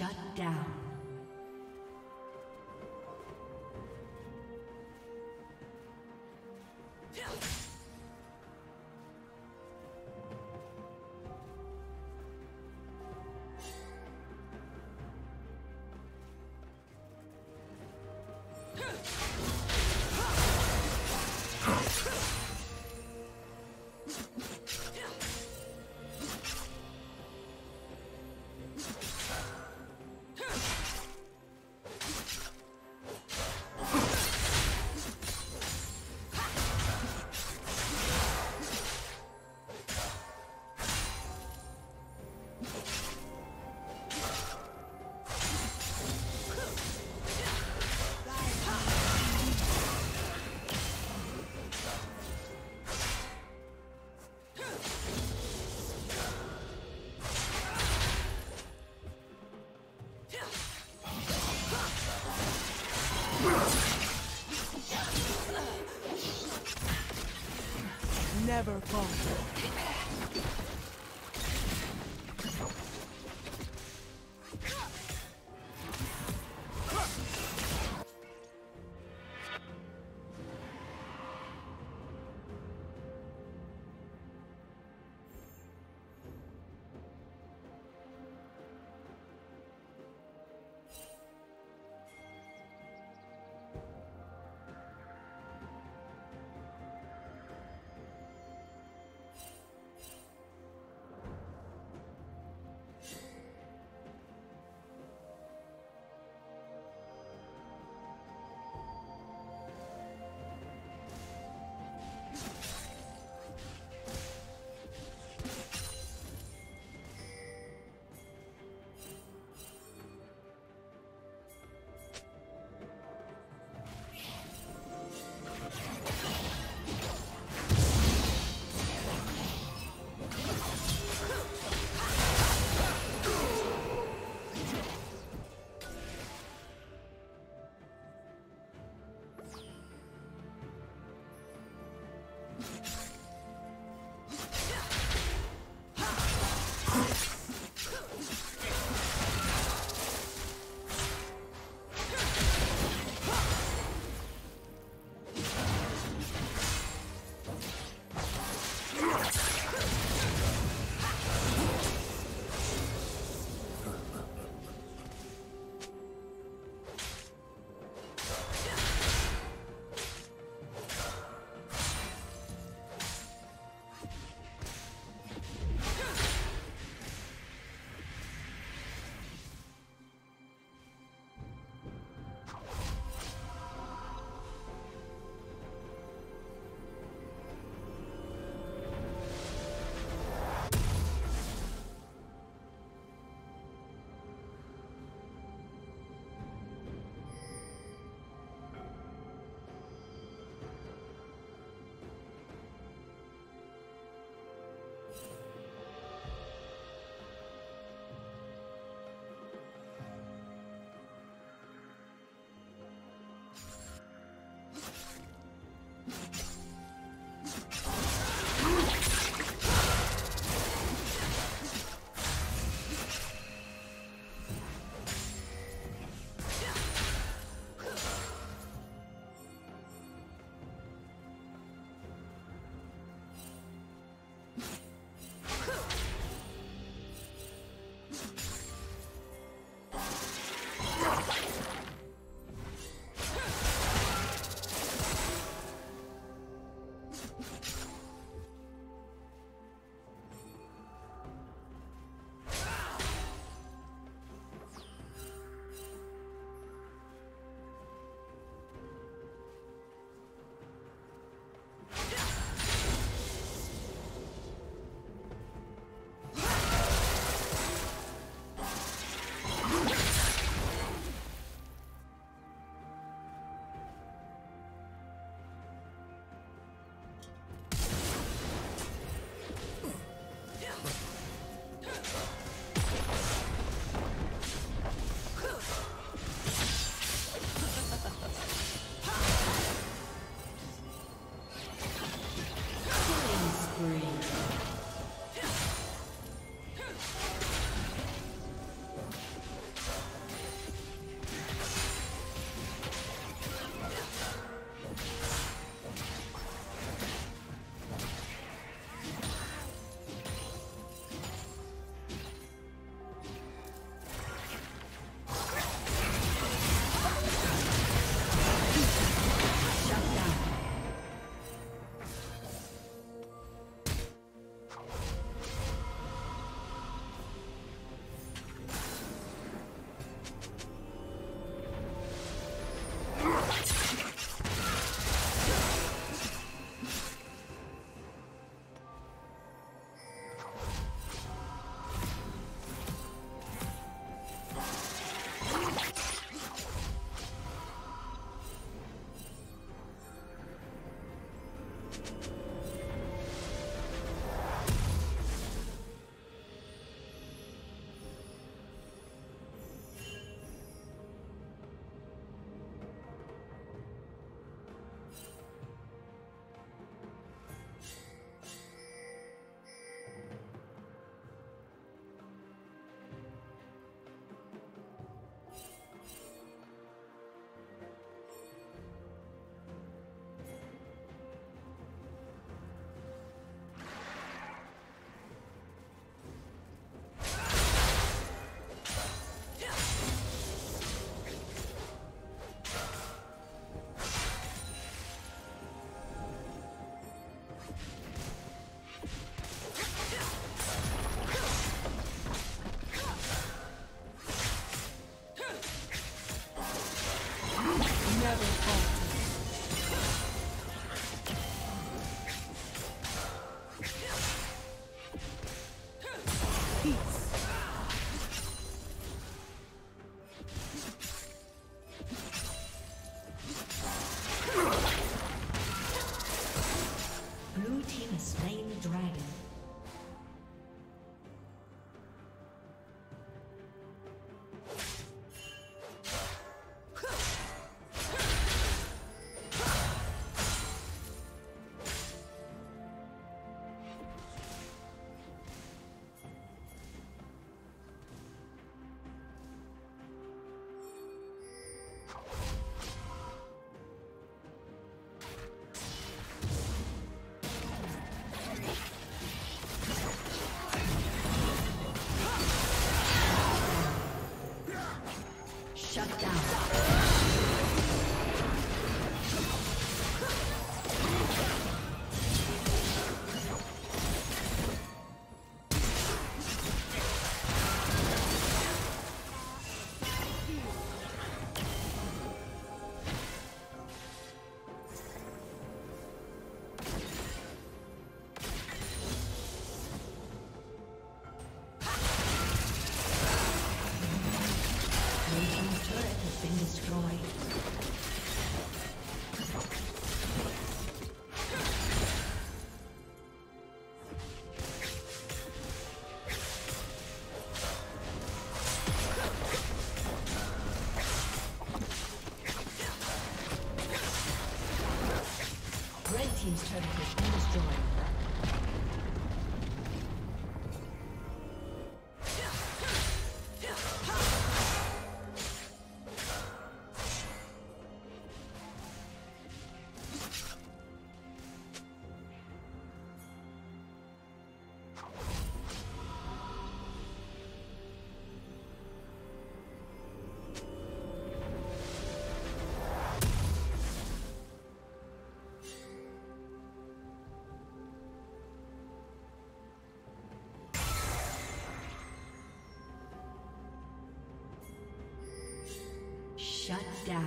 Shut down. Never fall. Team's turret has been destroyed. Shut down.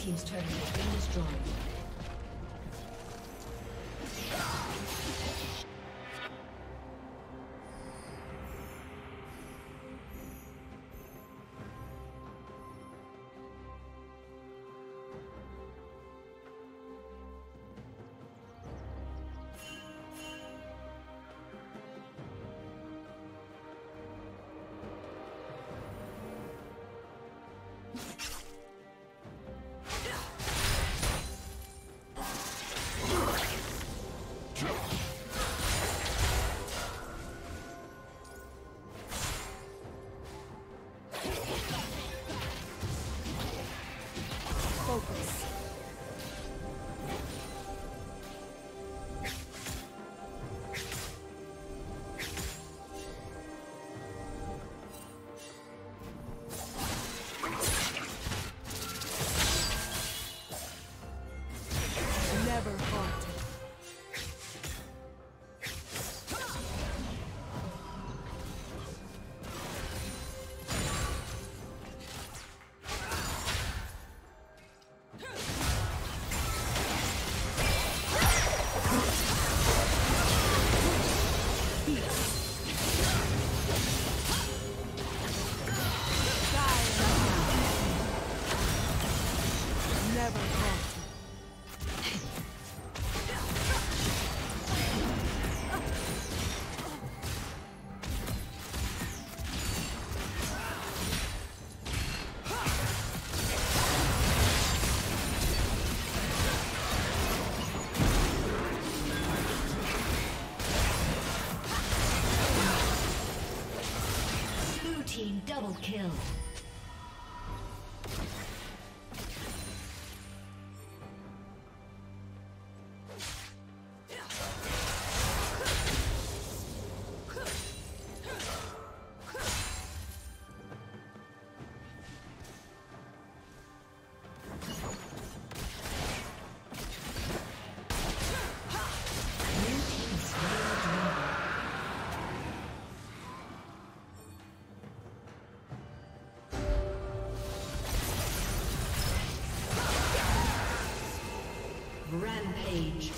Team's turret has been destroyed. Double kill. Rampage.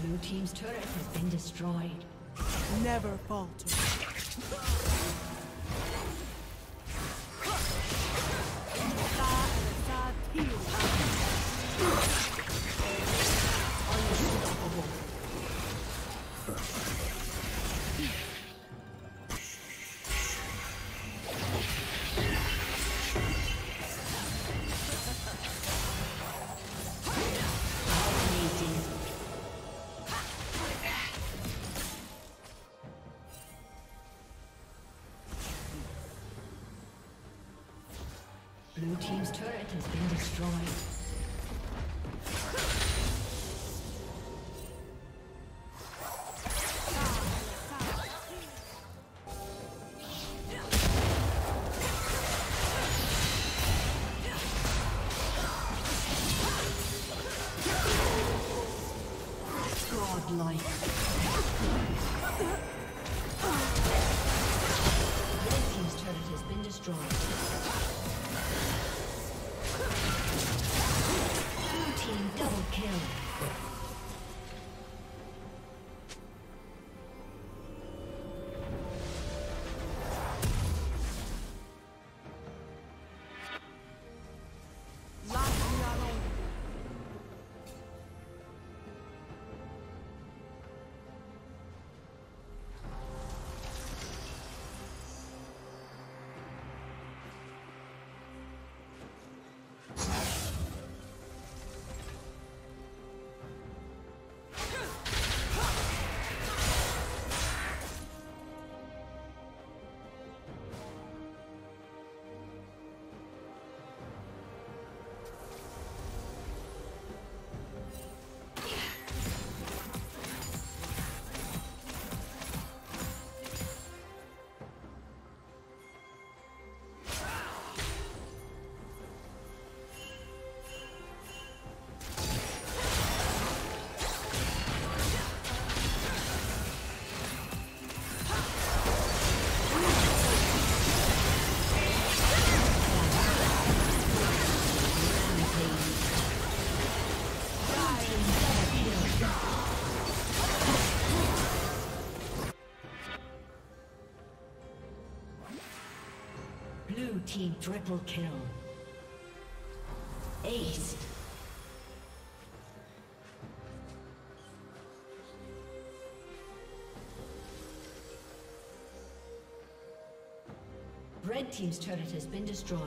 Blue team's turret has been destroyed. Never falter. Blue team's turret has been destroyed. Team triple kill. Ace. Red team's turret has been destroyed.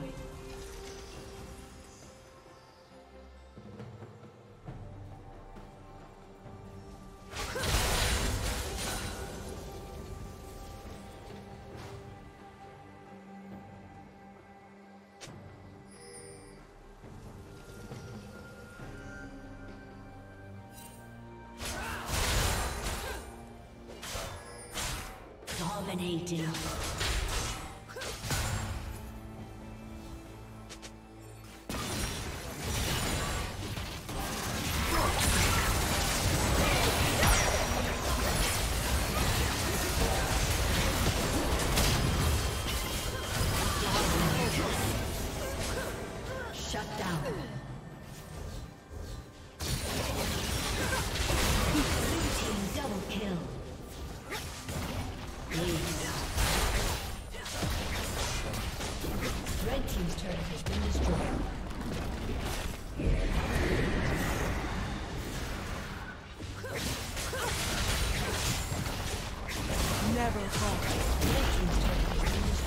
Dominating. Shut down. will fall. Nation's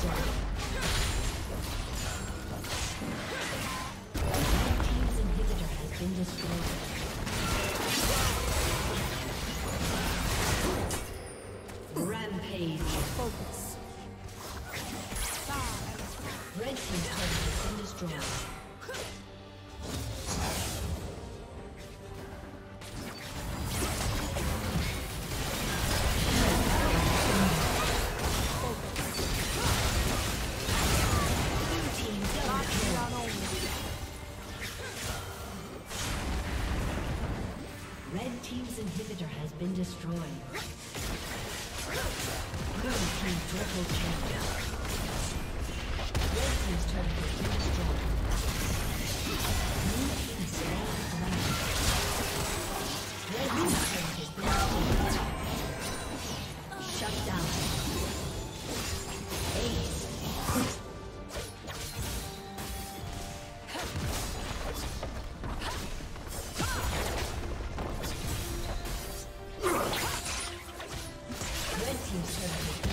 turret has been destroyed. My team's inhibitor has been destroyed. Rampage. Focus. Red team's turret has been destroyed. Inhibitor has been destroyed. Blue team triple champion. Red team's turret has been destroyed. Blue team slain the Red team's turret has been destroyed. Shut down. Ace. Red team's turret.